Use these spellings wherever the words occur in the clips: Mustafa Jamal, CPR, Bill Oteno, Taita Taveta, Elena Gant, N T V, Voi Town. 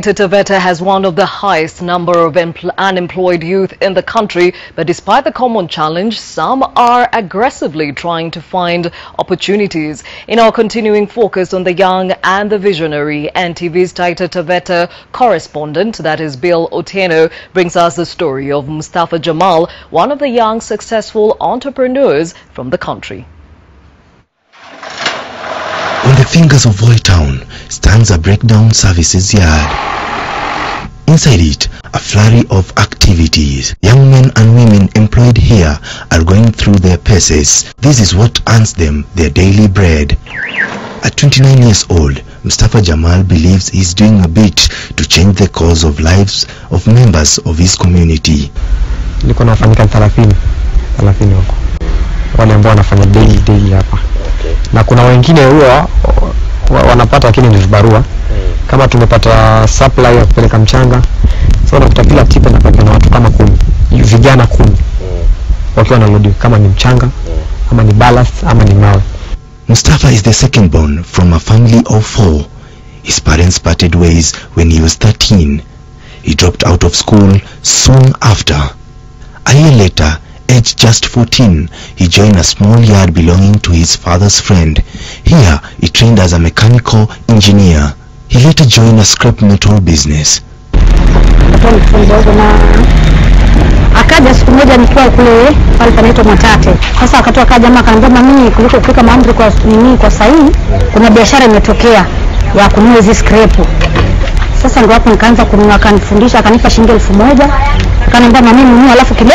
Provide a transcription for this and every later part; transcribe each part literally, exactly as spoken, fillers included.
Taita Taveta has one of the highest number of unemployed youth in the country, but despite the common challenge, some are aggressively trying to find opportunities. In our continuing focus on the young and the visionary, N T V's Taita Taveta correspondent, that is Bill Oteno, brings us the story of Mustafa Jamal, one of the young successful entrepreneurs from the country. On the fingers of Voi Town stands a breakdown services yard. Inside it, a flurry of activities. Young men and women employed here are going through their paces. This is what earns them their daily bread. At twenty-nine years old, Mustafa Jamal believes he's doing a bit to change the course of lives of members of his community. Niko nafanyika thelathini, thelathini huko. Wale ambao wanafanya daily daily hapa. Na kuna wengine huwa wanapata lakini ni vibarua. Kama tumepata supply ya kupeleka mchanga, so unakuta kila tipe napata na watu kama kumi, vijana kumi wakiwa na load kama ni mchanga ama ni ballast ama ni mawe. Mustafa is the second born from a family of four. His parents parted ways when he was thirteen. He dropped out of school soon after. A year later, aged just fourteen, he joined a small yard belonging to his father's friend. Here, he trained as a mechanical engineer. He later joined a scrap metal business. Akaja siku moja nikiwa kule palipoitwa Matate. Sasa wakati akaja jamaa akaniambia mimi kuliko kufika maamri kwa nini kwa sahihi kuna biashara imetokea ya kununua hizi scrap. Sasa ndio hapo nikaanza kununua, akanifundisha, akanipa shilingi elfu moja. Akaniambia mimi nunua alafu kile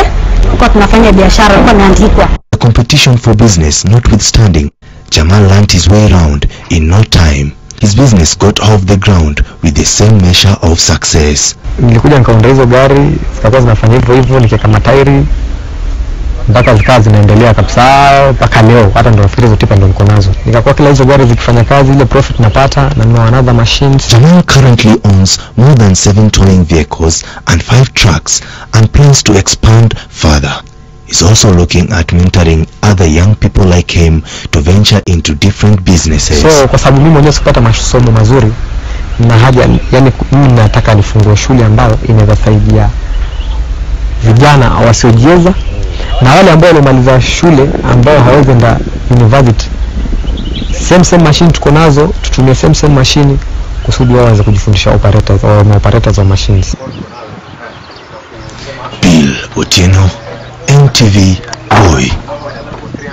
kwa tunafanya biashara kwa niandikwa. The competition for business notwithstanding, Jamal learned his way around in no time. His business got off the ground with the same measure of success. Nilikuja nikaunda hizo gari, zikakuwa zinafanya hivyo hivyo, nikaweka matairi, mpaka zikawa zinaendelea kabisa, mpaka leo, hata ndio nafikiri hizo tipa ndio niko nazo. Nikakuwa kila hizo gari zikifanya kazi, ile profit napata, na nina another machines. Jamal currently owns more than seven towing vehicles and five trucks and plans to expand further. He's also looking at mentoring other young people like him to venture into different businesses. So kwa sababu mimi mwenyewe sikupata masomo mazuri na haja, yani mimi nataka nifungue shule ambayo inawasaidia vijana wasiojiweza na wale ambao wamemaliza shule ambao hawezi enda university. Same same machine tuko nazo, tutumie same same machine kusudi wao waanze kujifundisha operators au operators wa machines. Bill Oteno, N T V, Voi.